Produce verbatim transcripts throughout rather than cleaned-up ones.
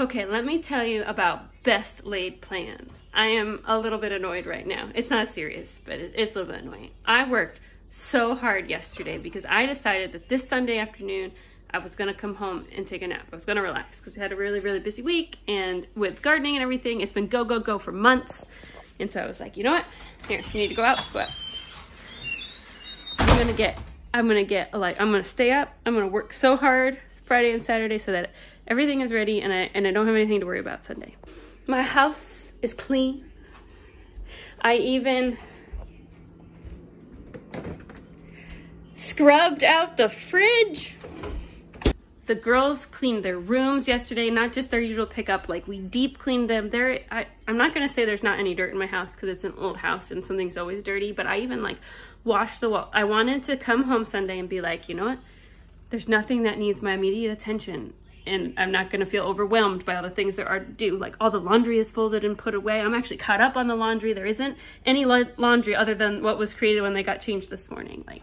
Okay, let me tell you about best laid plans. I am a little bit annoyed right now. It's not serious, but it's a little bit annoying. I worked so hard yesterday because I decided that this Sunday afternoon, I was gonna come home and take a nap. I was gonna relax because we had a really, really busy week, and with gardening and everything, it's been go, go, go for months. And so I was like, you know what? Here, you need to go out, go out. I'm gonna get, I'm gonna get, like, I'm gonna stay up. I'm gonna work so hard Friday and Saturday so that everything is ready and I, and I don't have anything to worry about Sunday. My house is clean. I even scrubbed out the fridge. The girls cleaned their rooms yesterday, not just their usual pickup, like we deep cleaned them. There, I, I'm not gonna say there's not any dirt in my house because it's an old house and something's always dirty, but I even like washed the wall. I wanted to come home Sunday and be like, you know what? There's nothing that needs my immediate attention and I'm not gonna feel overwhelmed by all the things there are to do. Like all the laundry is folded and put away. I'm actually caught up on the laundry. There isn't any laundry other than what was created when they got changed this morning. Like,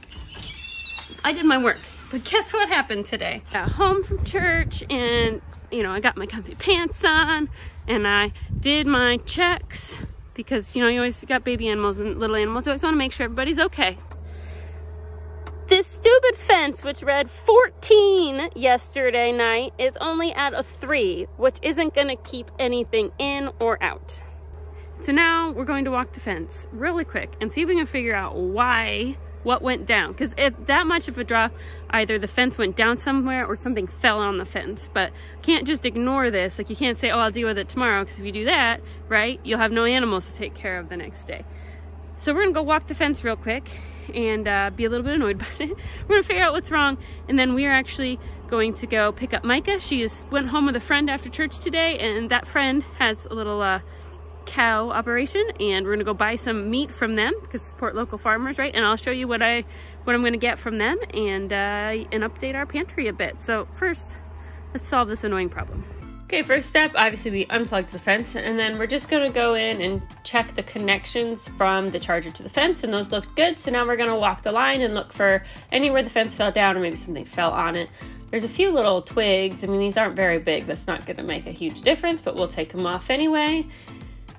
I did my work. But guess what happened today? I got home from church and, you know, I got my comfy pants on and I did my checks because, you know, you always got baby animals and little animals. So I always want to make sure everybody's okay. This stupid fence, which read fourteen yesterday night, is only at a three, which isn't going to keep anything in or out. So now we're going to walk the fence really quick and see if we can figure out why what went down, because if that much of a drop, either the fence went down somewhere or something fell on the fence. But can't just ignore this. Like, you can't say, oh, I'll deal with it tomorrow, because if you do that, right, you'll have no animals to take care of the next day. So we're gonna go walk the fence real quick and uh, be a little bit annoyed by it. We're gonna figure out what's wrong, and then we are actually going to go pick up Micah. She is, went home with a friend after church today, and that friend has a little uh, cow operation, and we're gonna go buy some meat from them because support local farmers, right? And I'll show you what I what I'm gonna get from them and uh, and update our pantry a bit. So first, let's solve this annoying problem. Okay, first step, obviously we unplugged the fence, and then we're just gonna go in and check the connections from the charger to the fence, and those looked good. So now we're gonna walk the line and look for anywhere the fence fell down or maybe something fell on it. There's a few little twigs. I mean, these aren't very big. That's not gonna make a huge difference, but we'll take them off anyway.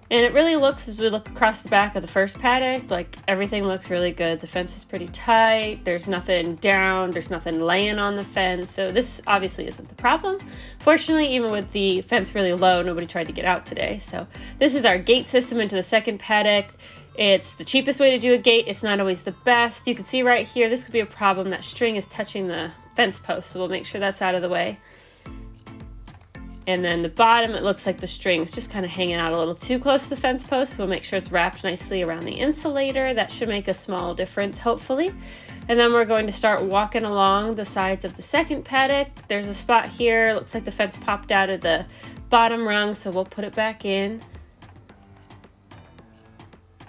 And it really looks, as we look across the back of the first paddock, like everything looks really good. The fence is pretty tight. There's nothing down. There's nothing laying on the fence. So this obviously isn't the problem. Fortunately, even with the fence really low, nobody tried to get out today. So this is our gate system into the second paddock. It's the cheapest way to do a gate. It's not always the best. You can see right here, this could be a problem. That string is touching the fence post. So we'll make sure that's out of the way. And then the bottom, it looks like the string's just kind of hanging out a little too close to the fence post, so we'll make sure it's wrapped nicely around the insulator. That should make a small difference, hopefully. And then we're going to start walking along the sides of the second paddock. There's a spot here, looks like the fence popped out of the bottom rung, so we'll put it back in.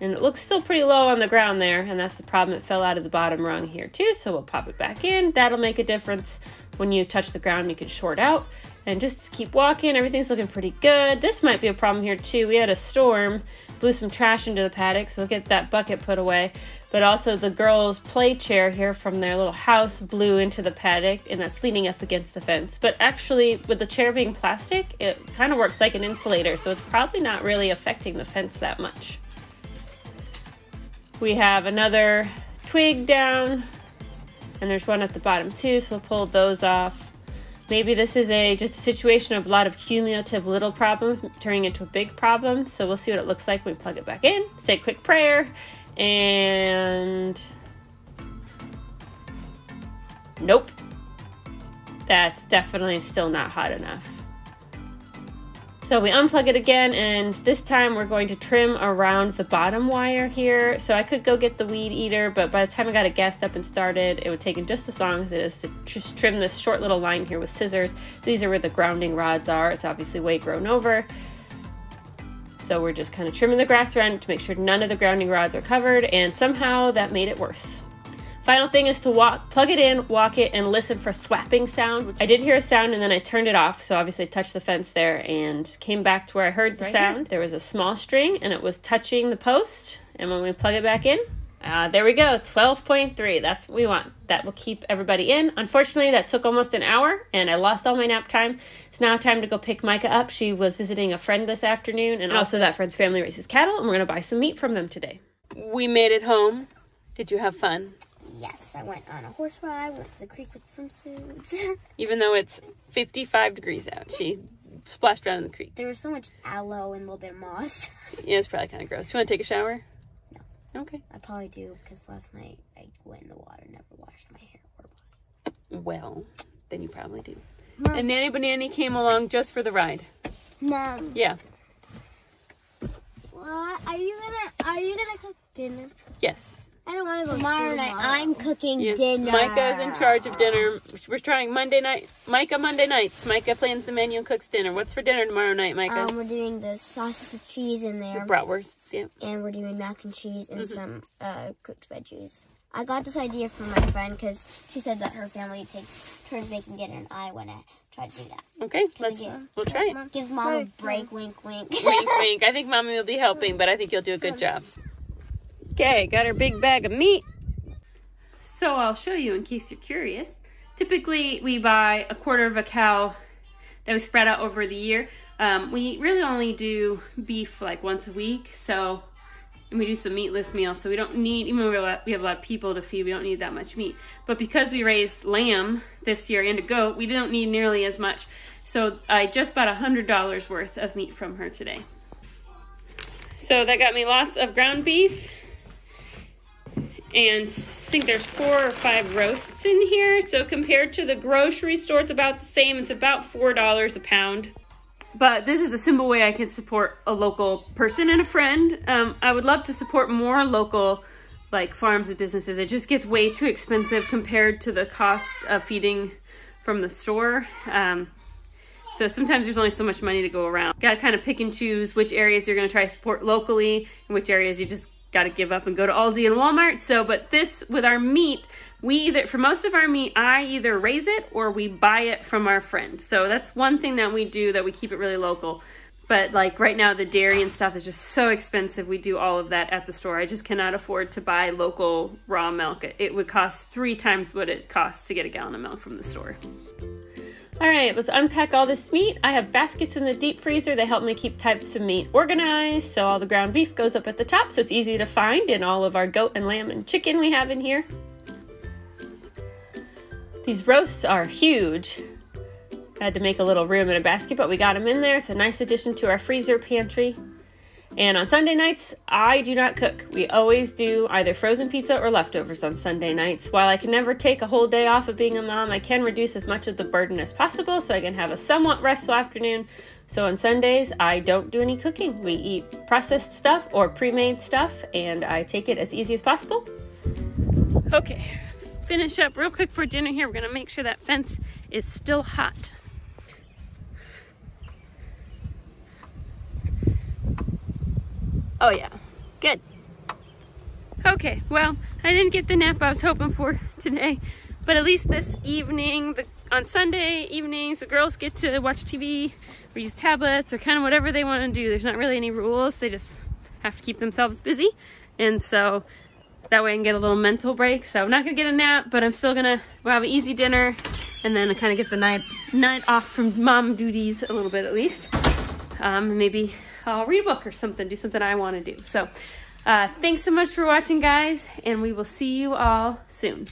And it looks still pretty low on the ground there, and that's the problem. It fell out of the bottom rung here too, so we'll pop it back in. That'll make a difference. When you touch the ground, you can short out. And just keep walking, everything's looking pretty good. This might be a problem here too. We had a storm, blew some trash into the paddock, so we'll get that bucket put away. But also the girls' play chair here from their little house blew into the paddock, and that's leaning up against the fence. But actually, with the chair being plastic, it kind of works like an insulator, so it's probably not really affecting the fence that much. We have another twig down, and there's one at the bottom too, so we'll pull those off. Maybe this is a just a situation of a lot of cumulative little problems turning into a big problem. So we'll see what it looks like when we plug it back in. Say a quick prayer and nope. That's definitely still not hot enough. So we unplug it again, and this time we're going to trim around the bottom wire here. So I could go get the weed eater, but by the time I got it gassed up and started, it would take just as long as it is to just trim this short little line here with scissors. These are where the grounding rods are. It's obviously way grown over. So we're just kind of trimming the grass around to make sure none of the grounding rods are covered, and somehow that made it worse. Final thing is to walk, plug it in, walk it, and listen for thwapping sound. I did hear a sound, and then I turned it off, so obviously I touched the fence there and came back to where I heard the right sound. Here. There was a small string, and it was touching the post, and when we plug it back in, Uh, there we go, twelve point three. That's what we want. That will keep everybody in. Unfortunately, that took almost an hour, and I lost all my nap time. It's now time to go pick Micah up. She was visiting a friend this afternoon, and also that friend's family raises cattle, and we're going to buy some meat from them today. We made it home. Did you have fun? Yes, I went on a horse ride, went to the creek with swimsuits. Even though it's fifty-five degrees out, she splashed around in the creek. There was so much aloe and a little bit of moss. Yeah, it's probably kind of gross. You want to take a shower? Okay. I probably do, because last night I went in the water and never washed my hair or body. Well, then you probably do. Mom. And Nanny Banana came along just for the ride. Mom. Yeah. Well, are you gonna are you gonna cook dinner? Yes. I don't want to go tomorrow night. I'm cooking yes. dinner. Micah is in charge of dinner. We're trying Monday night. Micah Monday nights. Micah plans the menu and cooks dinner. What's for dinner tomorrow night, Micah? Um, we're doing the sausage with cheese in there. The bratwursts, yeah. And we're doing mac and cheese and mm-hmm. some uh, cooked veggies. I got this idea from my friend because she said that her family takes turns making dinner, and I want to try to do that. Okay, Can let's get, we'll try it. Mom, give mom a break. Wink, wink. Wink, wink. I think mommy will be helping, but I think you'll do a good job. Okay, got our big bag of meat. So I'll show you in case you're curious. Typically we buy a quarter of a cow that we spread out over the year. Um, we really only do beef like once a week, so, and we do some meatless meals, so we don't need, even though we have, lot, we have a lot of people to feed, we don't need that much meat. But because we raised lamb this year and a goat, we don't need nearly as much. So I just bought one hundred dollars worth of meat from her today. So that got me lots of ground beef. And I think there's four or five roasts in here. So compared to the grocery store, it's about the same. It's about four dollars a pound. But this is a simple way I can support a local person and a friend. Um, I would love to support more local like farms and businesses. It just gets way too expensive compared to the cost of feeding from the store. Um, So sometimes there's only so much money to go around. Got to kind of pick and choose which areas you're going to try to support locally and which areas you just got to give up and go to Aldi and Walmart. So, but this, with our meat, we either, for most of our meat, I either raise it or we buy it from our friend. So that's one thing that we do, that we keep it really local. But like right now, the dairy and stuff is just so expensive. We do all of that at the store. I just cannot afford to buy local raw milk. It would cost three times what it costs to get a gallon of milk from the store. All right, let's unpack all this meat. I have baskets in the deep freezer that help me keep types of meat organized. So all the ground beef goes up at the top, so it's easy to find, in all of our goat and lamb and chicken we have in here. These roasts are huge. I had to make a little room in a basket, but we got them in there. It's a nice addition to our freezer pantry. And on Sunday nights, I do not cook. We always do either frozen pizza or leftovers on Sunday nights. While I can never take a whole day off of being a mom, I can reduce as much of the burden as possible so I can have a somewhat restful afternoon. So on Sundays, I don't do any cooking. We eat processed stuff or pre-made stuff, and I take it as easy as possible. Okay, finish up real quick for dinner here. We're gonna make sure that fence is still hot. Oh yeah, good. Okay, well, I didn't get the nap I was hoping for today, but at least this evening, the, on Sunday evenings, the girls get to watch T V or use tablets or kind of whatever they want to do. There's not really any rules. They just have to keep themselves busy. And so that way I can get a little mental break. So I'm not gonna get a nap, but I'm still gonna we'll have an easy dinner, and then I kind of get the night, night off from mom duties a little bit at least. Um, maybe I'll read a book or something, do something I want to do. So uh, thanks so much for watching, guys, and we will see you all soon.